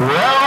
Well,